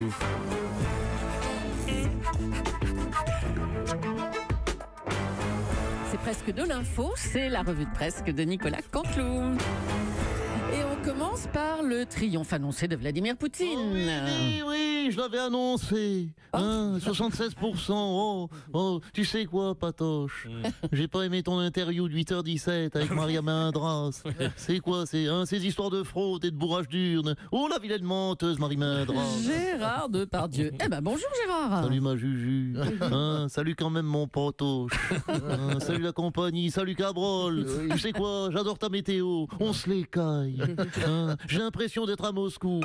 C'est presque de l'info, c'est la revue de presse de Nicolas Canteloup. Et on commence par le triomphe annoncé de Vladimir Poutine. Oui, je l'avais annoncé. Oh. 76%. Oh, tu sais quoi, Patoche, j'ai pas aimé ton interview de 8h17 avec Marie Mendras. C'est quoi, ces histoires de fraude et de bourrage d'urne? Oh, la vilaine menteuse, Marie Mendras. Gérard Depardieu. Eh ben, bonjour Gérard. Salut ma Juju. Salut quand même mon Patoche. Salut la compagnie, salut Cabrol. Oui. Tu sais quoi, j'adore ta météo. On se les caille. J'ai l'impression d'être à Moscou.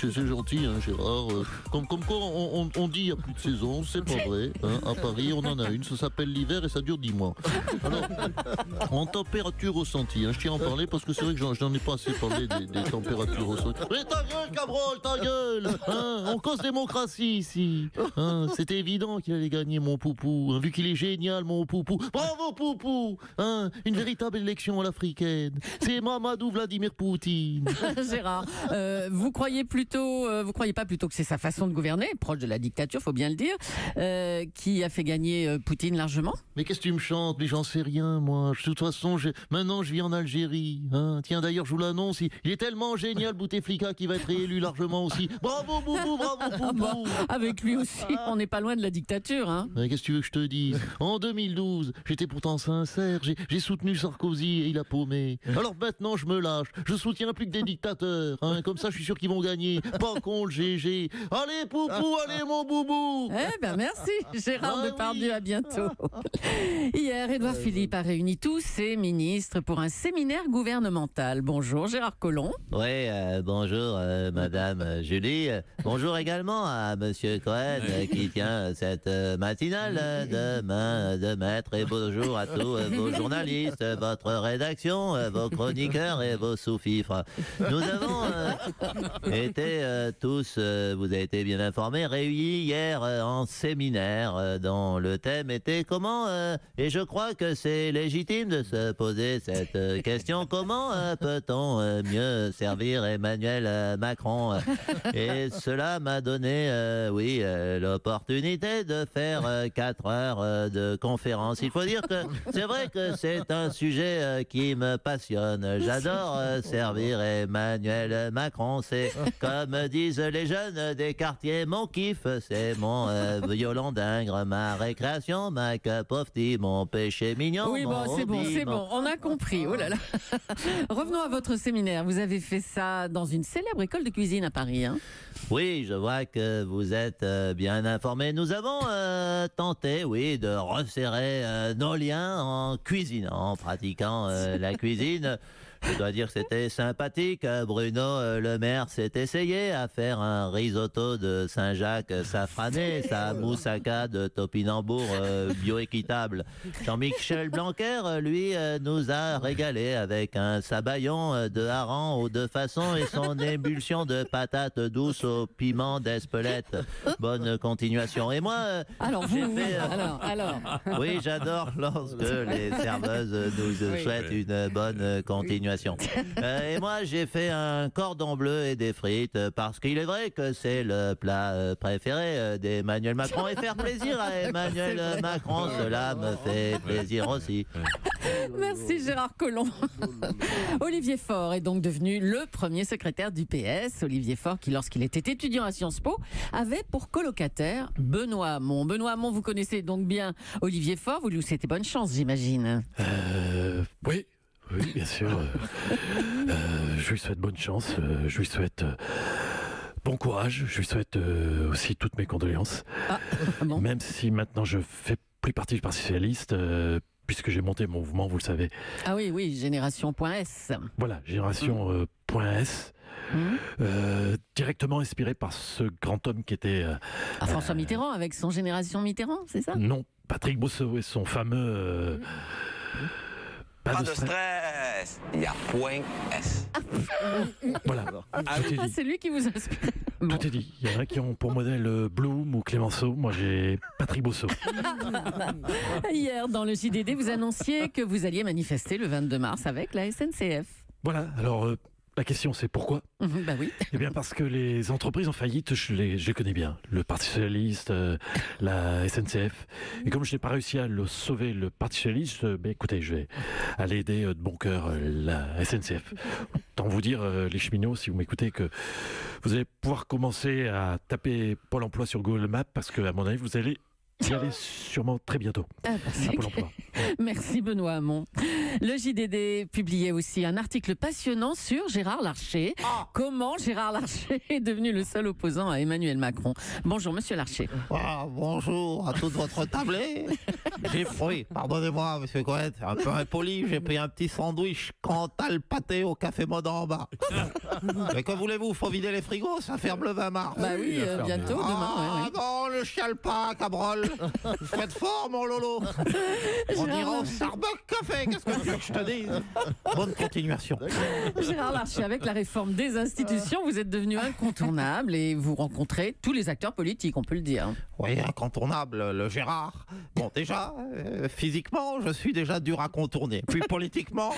C'est gentil, hein, Gérard. Comme quoi, on dit il n'y a plus de saison, c'est pas vrai. Hein, à Paris, on en a une, ça s'appelle l'hiver et ça dure 10 mois. Alors, en température ressentie, hein, je tiens à en parler parce que c'est vrai que j'en ai pas assez parlé des températures ressenties. Mais ta gueule, Cabrol, ta gueule, hein, on cause démocratie ici. Hein, c'était évident qu'il allait gagner, mon Poupou, hein, vu qu'il est génial, mon Poupou. Bravo, Poupou, hein, une véritable élection à l'africaine. C'est Mamadou Vladimir Poutine. Gérard, vous croyez pas plutôt que c'est sa façon de gouverner, proche de la dictature, faut bien le dire, qui a fait gagner Poutine largement? Mais qu'est-ce que tu me chantes? Mais j'en sais rien, moi. De toute façon, maintenant je vis en Algérie. Hein. Tiens, d'ailleurs, je vous l'annonce, il est tellement génial, Bouteflika, qui va être réélu largement aussi. Bravo, Boubou, bravo, Boubou. Avec lui aussi, on n'est pas loin de la dictature. Hein. Mais qu'est-ce que tu veux que je te dise? En 2012, j'étais pourtant sincère, j'ai soutenu Sarkozy et il a paumé. Alors maintenant, je me lâche. Je soutiens plus que des dictateurs. Hein. Comme ça, je suis sûr qu'ils vont gagner. Pas con le GG. Allez, Poupou, allez, mon Boubou. Eh ben, merci, Gérard Depardieu. Oui. À bientôt. Hier, Édouard Philippe a réuni tous ses ministres pour un séminaire gouvernemental. Bonjour, Gérard Collomb. Oui, bonjour, madame Julie. Bonjour également à monsieur Cohen qui tient cette matinale de main de maître. Et bonjour à tous vos journalistes, votre rédaction, vos chroniqueurs et vos sous-fifres. Nous avons été tous, vous avez été bien informés, réunis hier en séminaire dont le thème était comment, et je crois que c'est légitime de se poser cette question, comment peut-on mieux servir Emmanuel Macron? Et cela m'a donné l'opportunité de faire 4 heures de conférence. Il faut dire que c'est vrai que c'est un sujet qui me passionne. J'adore servir Emmanuel Macron. C'est comme disent les jeunes des quartiers, mon kiff, c'est mon violon d'ingres, ma récréation, ma capoffetie, mon péché mignon. Oui, bon, c'est bon, on a compris. Oh là là. Revenons à votre séminaire. Vous avez fait ça dans une célèbre école de cuisine à Paris. Hein. Oui, je vois que vous êtes bien informés. Nous avons tenté, oui, de resserrer nos liens en cuisine, en pratiquant la cuisine. Je dois dire que c'était sympathique. Bruno Le Maire s'est essayé à faire un risotto de Saint-Jacques safrané, sa moussaka de topinambour bioéquitable. Jean-Michel Blanquer, lui, nous a régalé avec un sabayon de hareng aux deux façons et son ébullition de patates douces au piment d'Espelette. Bonne continuation. Et moi, oui, j'adore lorsque les serveuses nous souhaitent une bonne continuation. Et moi, j'ai fait un cordon bleu et des frites parce qu'il est vrai que c'est le plat préféré d'Emmanuel Macron. Et faire plaisir à Emmanuel Macron, cela me fait plaisir aussi. Merci Gérard Collomb. Olivier Faure est donc devenu le premier secrétaire du PS. Olivier Faure qui, lorsqu'il était étudiant à Sciences Po, avait pour colocataire Benoît Hamon. Benoît Hamon, vous connaissez donc bien Olivier Faure. Vous lui souhaitez bonne chance, j'imagine. Oui. Oui, bien sûr. Je lui souhaite bonne chance. Je lui souhaite bon courage. Je lui souhaite aussi toutes mes condoléances. Ah, bon. Même si maintenant je fais plus partie du Parti socialiste, puisque j'ai monté mon mouvement, vous le savez. Ah oui, génération.s. Voilà, génération.s. Directement inspiré par ce grand homme qui était... François Mitterrand, avec son génération Mitterrand, c'est ça? Non, Patrick Bosso et son fameux... Pas de stress, il y a point S. Voilà. C'est lui qui vous inspire. Bon. Tout est dit. Il y en a qui ont pour modèle Bloom ou Clémenceau. Moi, j'ai Patrick Bosso. Hier, dans le JDD, vous annonciez que vous alliez manifester le 22 mars avec la SNCF. Voilà. Alors, La question, c'est pourquoi ? Bah oui. Eh bien, parce que les entreprises en faillite, je les connais bien. Le Parti Socialiste, la SNCF. Et comme je n'ai pas réussi à le sauver, le Parti Socialiste, écoutez, je vais aller aider de bon cœur la SNCF. Tant vous dire, les cheminots, si vous m'écoutez, que vous allez pouvoir commencer à taper Pôle emploi sur Google Maps, parce que, à mon avis, vous allez y aller sûrement très bientôt. À Pôle emploi. Merci Benoît Hamon. Le JDD publiait aussi un article passionnant sur Gérard Larcher. Oh, comment Gérard Larcher est devenu le seul opposant à Emmanuel Macron. Bonjour Monsieur Larcher. Oh, bonjour à toute votre tablée. J'ai fruit, pardonnez-moi Monsieur Cohen, c'est un peu impoli, j'ai pris un petit sandwich Cantal pâté au café Mode en bas. Mais que voulez-vous, faut vider les frigos, ça ferme le 20 mars. Bah oui, bientôt, demain. Ah ouais, non, ne chiale pas, Cabrol. Faites fort mon Lolo. On ira au Starbucks Café, qu'est-ce que je te dis. Bonne continuation. Gérard Larcher, avec la réforme des institutions, vous êtes devenu incontournable et vous rencontrez tous les acteurs politiques, on peut le dire. Oui, incontournable, le Gérard. Bon, déjà, physiquement, je suis déjà dur à contourner. Puis politiquement,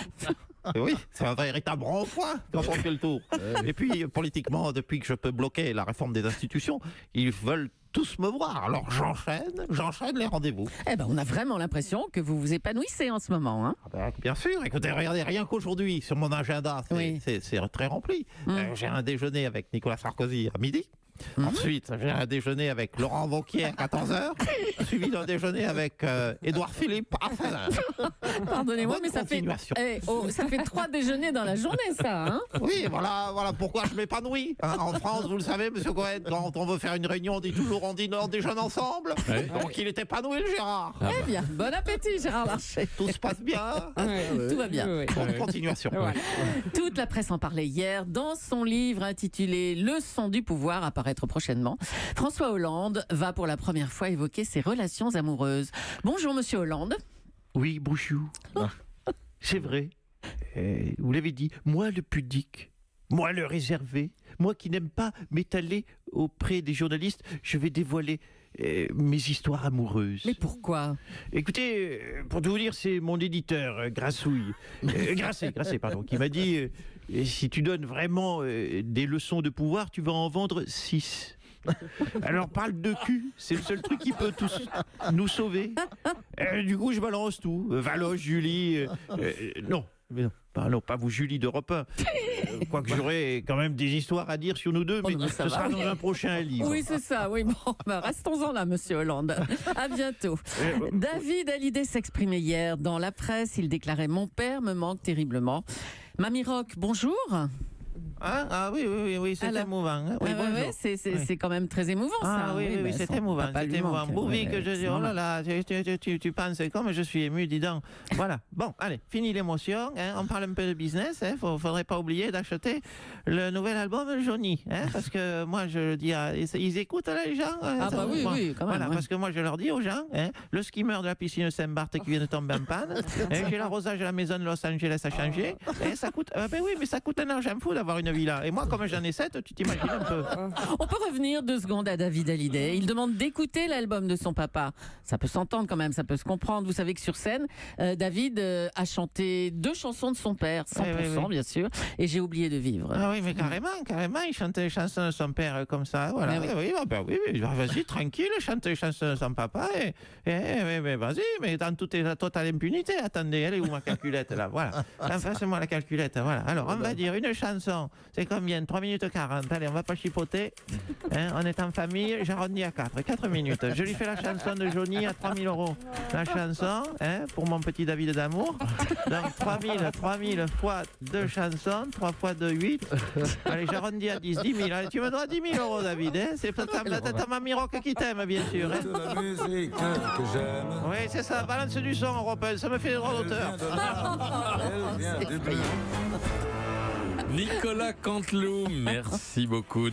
oui, c'est un véritable renfort quand on fait le tour. Et puis, politiquement, depuis que je peux bloquer la réforme des institutions, ils veulent tous me voir. Alors j'enchaîne les rendez-vous. Eh ben, on a vraiment l'impression que vous vous épanouissez en ce moment, hein. Ah ben, bien sûr, écoutez, regardez, rien qu'aujourd'hui, sur mon agenda, c'est très rempli. J'ai un déjeuner avec Nicolas Sarkozy à midi. Ensuite, j'ai un déjeuner avec Laurent Wauquiez à 14h, suivi d'un déjeuner avec Édouard Philippe à 16h. Pardonnez-moi, mais ça fait 3 déjeuners dans la journée, ça. Hein, oui, voilà pourquoi je m'épanouis. Hein, en France, vous le savez, Monsieur Cohen, quand on veut faire une réunion, on dit toujours, on déjeune ensemble. Ouais. Donc il est épanoui, le Gérard. Ah bah. Eh bien, bon appétit, Gérard Larcher. Tout se passe bien. Tout va bien. Bonne continuation. Ouais. Toute la presse en parlait hier. Dans son livre intitulé « Leçon du pouvoir » apparaît prochainement, François Hollande va pour la première fois évoquer ses relations amoureuses. Bonjour Monsieur Hollande. Oui, bonjour. C'est vrai, vous l'avez dit, moi le pudique, moi le réservé, moi qui n'aime pas m'étaler auprès des journalistes, je vais dévoiler mes histoires amoureuses. Mais pourquoi ? Écoutez, pour tout vous dire, c'est mon éditeur, Grasset, pardon, qui m'a dit si tu donnes vraiment des leçons de pouvoir, tu vas en vendre 6. Alors parle de cul, c'est le seul truc qui peut tous nous sauver. Du coup, je balance tout. Valoche, Julie. Non, mais non. Non, pas vous, Julie d'Europe 1. Quoique j'aurais quand même des histoires à dire sur nous deux, mais ce sera dans un prochain livre. Oui, c'est ça. Oui, bon, bah, restons-en là, Monsieur Hollande. À bientôt. David Hallyday s'exprimait hier dans la presse. Il déclarait « Mon père me manque terriblement ». Mamie Rock, bonjour. Ah oui, c'est émouvant. Oui, c'est quand même très émouvant, ça. Ah oui, c'est émouvant. Oh là là, tu penses comme je suis ému, dis donc. Voilà. Bon, allez, fini l'émotion. Hein, on parle un peu de business. Il ne faudrait pas oublier d'acheter le nouvel album Johnny. Hein, parce que moi, je le dis, ils écoutent là, les gens. Ah bah oui, quand même. Voilà, parce que moi, je leur dis aux gens, hein, le skimmer de la piscine de Saint-Barth qui vient de tomber en panne, j'ai l'arrosage de la maison de Los Angeles à changer. Et ça coûte. Ben oui, mais ça coûte un argent fou d'avoir une villa. Et moi, comme j'en ai 7, tu t'imagines un peu. On peut revenir 2 secondes à David Hallyday. Il demande d'écouter l'album de son papa. Ça peut s'entendre quand même, ça peut se comprendre. Vous savez que sur scène, David a chanté 2 chansons de son père, 100%, bien sûr, et J'ai oublié de vivre. Ah oui, mais carrément, il chantait les chansons de son père comme ça. Voilà. Ah oui. Vas-y, tranquille, chante les chansons de son papa. Mais vas-y, mais dans totale impunité. Attendez, elle est où ma calculette, là? Voilà. Enfin, c'est moi la calculette, voilà. Alors, on va dire une chanson. C'est combien? 3 minutes 40. Allez, on va pas chipoter. Hein, on est en famille. J'arrondis à 4. 4 minutes. Je lui fais la chanson de Johnny à 3 000 €. La chanson, hein, pour mon petit David d'amour. Donc 3 000 fois 2 chansons. 3 fois 2, 8. Allez, j'arrondis à 10. 10 000. Allez, tu me dois 10 000 €, David. Hein. C'est ta mamie rock qui t'aime, bien sûr. Hein. Oui, c'est ça. Balance du son, européen. Ça me fait des droits d'auteur. Nicolas Canteloup, merci beaucoup.